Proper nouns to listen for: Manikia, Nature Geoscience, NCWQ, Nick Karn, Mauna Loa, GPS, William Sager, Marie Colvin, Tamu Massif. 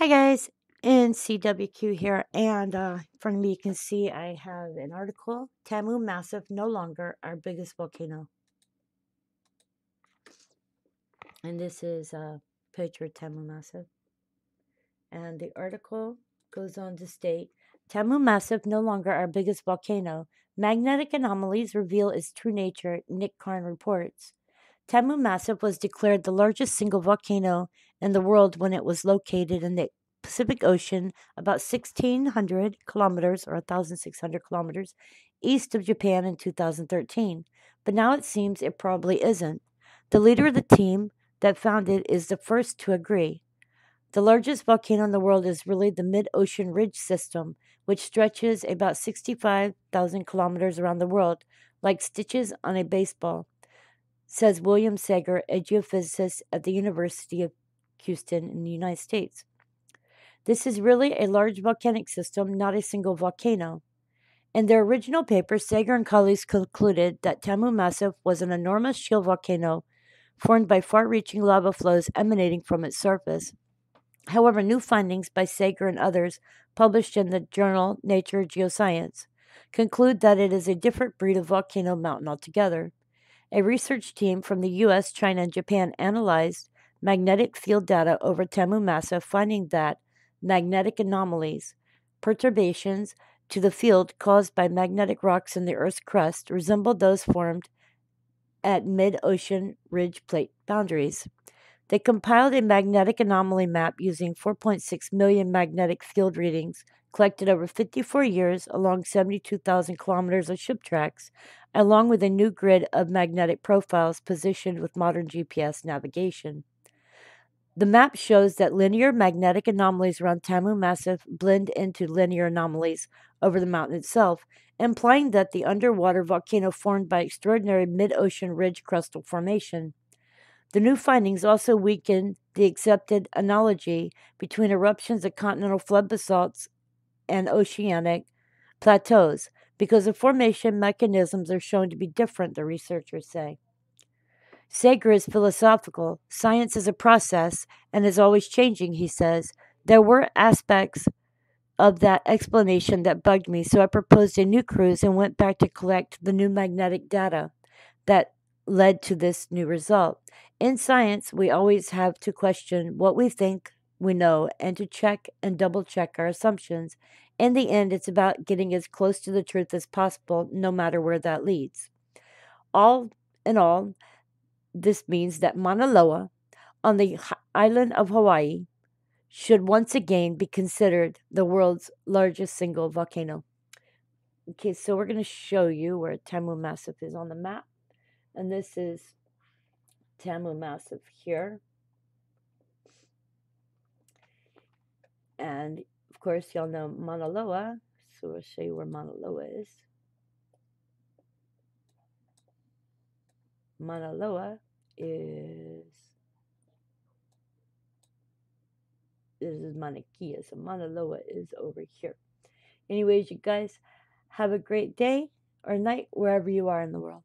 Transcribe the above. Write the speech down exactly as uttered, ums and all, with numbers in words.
Hi guys, N C W Q here, and uh, in front of me you can see I have an article, Tamu Massif, no longer our biggest volcano. And this is a picture of Tamu Massif. And the article goes on to state, Tamu Massif, no longer our biggest volcano. Magnetic anomalies reveal its true nature, Nick Karn reports. Tamu Massif was declared the largest single volcano in the world when it was located in the Pacific Ocean, about sixteen hundred kilometers or one thousand six hundred kilometers east of Japan in two thousand thirteen. But now it seems it probably isn't. The leader of the team that found it is the first to agree. The largest volcano in the world is really the mid-ocean ridge system, which stretches about sixty-five thousand kilometers around the world, like stitches on a baseball, says William Sager, a geophysicist at the University of Houston in the United States. This is really a large volcanic system, not a single volcano. In their original paper, Sager and colleagues concluded that Tamu Massif was an enormous shield volcano formed by far-reaching lava flows emanating from its surface. However, new findings by Sager and others published in the journal Nature Geoscience conclude that it is a different breed of volcano mountain altogether. A research team from the U S, China, and Japan analyzed magnetic field data over Tamu Massif, finding that magnetic anomalies, perturbations to the field caused by magnetic rocks in the Earth's crust, resembled those formed at mid-ocean ridge plate boundaries. They compiled a magnetic anomaly map using four point six million magnetic field readings collected over fifty-four years along seventy-two thousand kilometers of ship tracks, along with a new grid of magnetic profiles positioned with modern G P S navigation. The map shows that linear magnetic anomalies around Tamu Massif blend into linear anomalies over the mountain itself, implying that the underwater volcano formed by extraordinary mid-ocean ridge crustal formation. The new findings also weaken the accepted analogy between eruptions of continental flood basalts and oceanic plateaus, because the formation mechanisms are shown to be different, the researchers say. Sager is philosophical. Science is a process and is always changing, he says. There were aspects of that explanation that bugged me, so I proposed a new cruise and went back to collect the new magnetic data that led to this new result. In science, we always have to question what we think we know and to check and double-check our assumptions. In the end, it's about getting as close to the truth as possible, no matter where that leads. All in all, this means that Mauna Loa, on the island of Hawaii, should once again be considered the world's largest single volcano. Okay, so we're going to show you where Tamu Massif is on the map. And this is Tamu Massif here. And, of course, y'all know Mauna Loa, so we'll show you where Mauna Loa is. Mauna Loa is, this is Manikia, so Mauna Loa is over here. Anyways, you guys, have a great day or night wherever you are in the world.